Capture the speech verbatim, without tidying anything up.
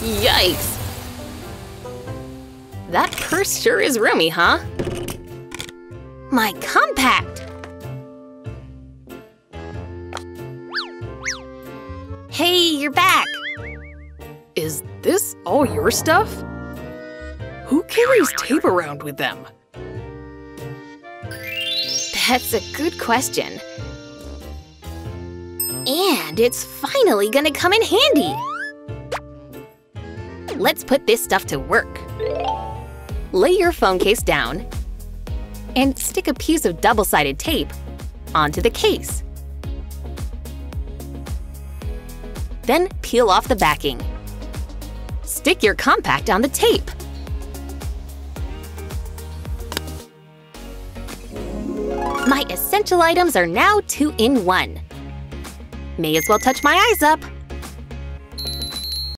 Yikes! That purse sure is roomy, huh? My compact! Hey, you're back! Is this all your stuff? Who carries tape around with them? That's a good question. And it's finally gonna come in handy! Let's put this stuff to work. Lay your phone case down and stick a piece of double-sided tape onto the case. Then peel off the backing. Stick your compact on the tape. My essential items are now two in one. May as well touch my eyes up.